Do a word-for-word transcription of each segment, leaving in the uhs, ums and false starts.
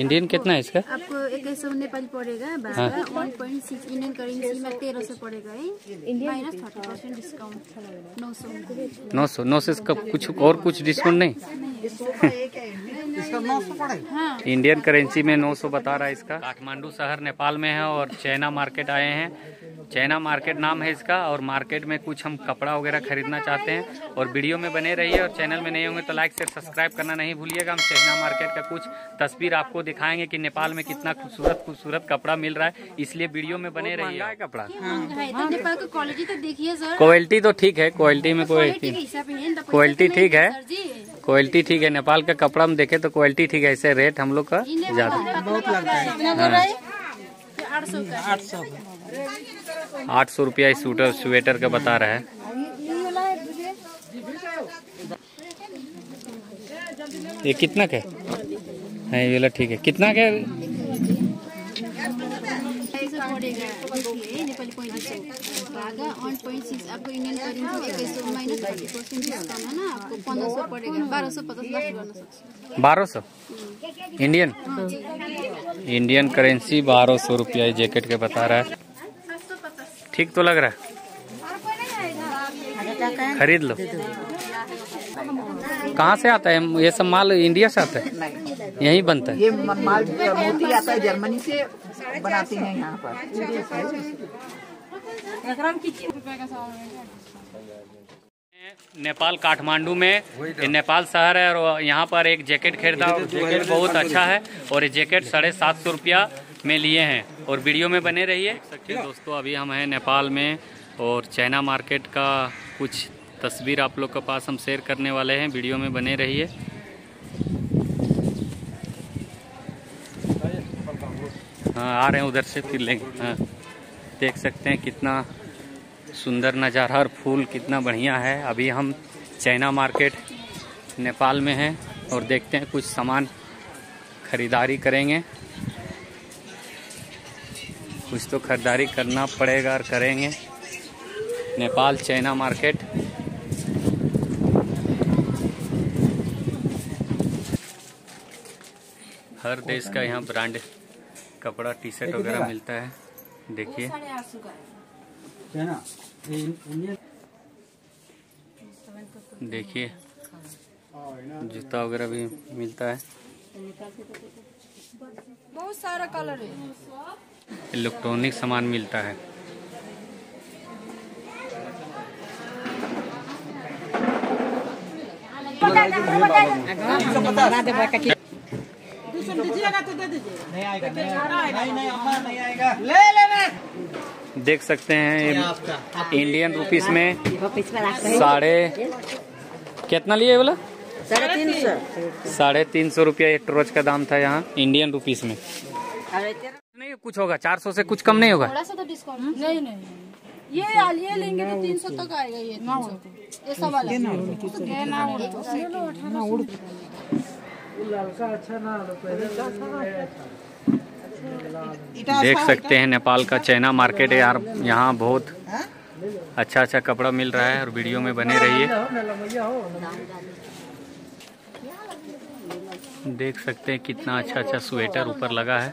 Indian कितना है इसका? आपको इक्कीस सौ नेपाली पड़ेगा, one point six Indian currency में तेरह सौ पड़ेगा, माइनस थर्टी परसेंट डिस्काउंट, नौ सौ नौ सौ नौ सौ इसका कुछ और कुछ डिस्काउंट नहीं। इंडियन करेंसी में नौ सौ बता रहा है इसका। काठमांडू शहर नेपाल में है और चाइना मार्केट आए हैं, चाइना मार्केट नाम है इसका। और मार्केट में कुछ हम कपड़ा वगैरह खरीदना चाहते हैं, और वीडियो में बने रहिए। और चैनल में नहीं होंगे तो लाइक शेयर सब्सक्राइब करना नहीं भूलिएगा। हम चाइना मार्केट का कुछ तस्वीर आपको दिखाएंगे कि नेपाल में कितना खूबसूरत खूबसूरत कपड़ा मिल रहा है, इसलिए वीडियो में बने रहिए। कपड़ा क्वालिटी तो देखिए सर, क्वालिटी तो ठीक है, क्वालिटी में कोई क्वालिटी ठीक है, क्वालिटी ठीक है। नेपाल का कपड़ा हम देखे तो क्वालिटी ठीक है, ऐसे रेट हम लोग का ज्यादा बहुत लगता है। आठ सौ रुपया इस स्वेटर स्वेटर का बता रहा है। ये कितना का है? ये वाला ठीक है। कितना का है? बारह सौ इंडियन इंडियन करेंसी बारह सौ रुपया ये जैकेट के बता रहा है। ठीक तो लग रहा है, खरीद लो। कहाँ से आता है ये सब माल? इंडिया से आता है, यहीं बनता है ये माल। मोती आता है जर्मनी से, बनाते हैं यहाँ पर। नेपाल काठमांडू में नेपाल शहर है और यहाँ पर एक जैकेट खरीदा, और जैकेट बहुत अच्छा है। और ये जैकेट साढ़े सात सौ रुपया में लिए हैं, और वीडियो में बने रहिए। दोस्तों अभी हम हैं नेपाल में, और चाइना मार्केट का कुछ तस्वीर आप लोग के पास हम शेयर करने वाले हैं, वीडियो में बने रहिए। हाँ आ रहे हैं उधर से, फिर लेंगे। हाँ देख सकते हैं कितना सुंदर नज़ारा और फूल कितना बढ़िया है। अभी हम चाइना मार्केट नेपाल में हैं, और देखते हैं कुछ सामान खरीदारी करेंगे। कुछ तो खरीदारी करना पड़ेगा और करेंगे। नेपाल चाइना मार्केट हर देश का यहाँ ब्रांड कपड़ा टी शर्ट वगैरह मिलता है। देखिए देखिए जूता वगैरह भी मिलता है, बहुत सारा कलर है। इलेक्ट्रॉनिक सामान मिलता है। देख सकते हैं इंडियन रुपीस में साढ़े कितना लिए बोला? साढ़े तीन सौ साढ़े तीन सौ रुपया एक ट्रोच का दाम था यहाँ इंडियन रुपीस में। नहीं कुछ होगा, चार सौ से कुछ कम नहीं होगा। थोड़ा सा तो डिस्काउंट। नहीं नहीं ये ये लेंगे तो तीन सौ तक आएगा। ये देख सकते हैं नेपाल का चाइना मार्केट है यार, यहाँ बहुत अच्छा अच्छा कपड़ा मिल रहा है। और वीडियो में बने रहिए। देख सकते हैं कितना अच्छा अच्छा स्वेटर ऊपर लगा है।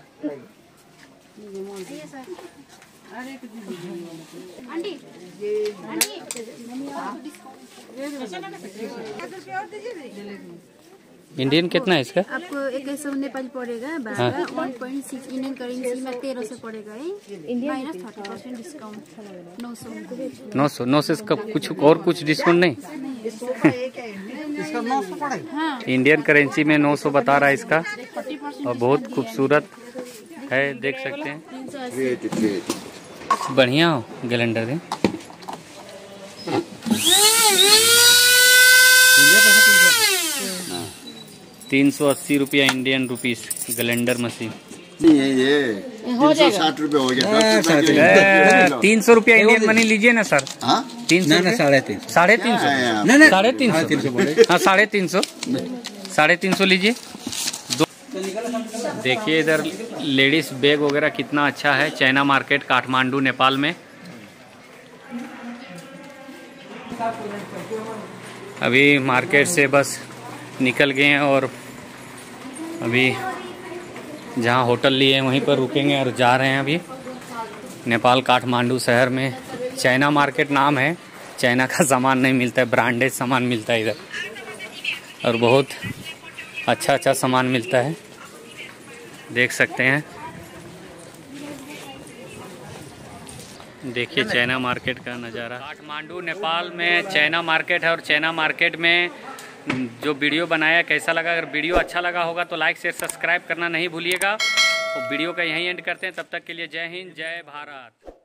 इंडियन कितना है इसका? आपको इक्कीस सौ नेपाली पड़ेगा, one point six Indian currency में तेरह सौ पड़ेगा, माइनस थर्टी परसेंट डिस्काउंट, नौ सौ नौ सौ नौ सौ इसका कुछ और कुछ डिस्काउंट नहीं। इंडियन करेंसी में नौ सौ बता रहा है इसका, और बहुत खूबसूरत है। देख सकते हैं बढ़िया हो गैलेंडर है। तीन सौ अस्सी रुपया इंडियन रुपीस ग्लेंडर मशीन। नहीं है ये हो जाएगा हो गया। तीन सौ रुपया इंडियन मनी लीजिए ना सर। तीन सौ साढ़े तीन साढ़े तीन सौ साढ़े तीन सौ हाँ साढ़े तीन सौ साढ़े तीन सौ लीजिए। देखिए इधर लेडीज बैग वगैरह कितना अच्छा है। चाइना मार्केट काठमांडू नेपाल में। अभी मार्केट से बस निकल गए हैं, और अभी जहाँ होटल लिए वहीं पर रुकेंगे और जा रहे हैं अभी नेपाल काठमांडू शहर में। चाइना मार्केट नाम है, चाइना का सामान नहीं मिलता है, ब्रांडेड सामान मिलता है इधर और बहुत अच्छा अच्छा सामान मिलता है, देख सकते हैं। देखिए चाइना मार्केट का नज़ारा। काठमांडू नेपाल में चाइना मार्केट है और चाइना मार्केट में जो वीडियो बनाया कैसा लगा, अगर वीडियो अच्छा लगा होगा तो लाइक शेयर सब्सक्राइब करना नहीं भूलिएगा। तो वीडियो का यहीं एंड करते हैं, तब तक के लिए जय हिंद जय भारत।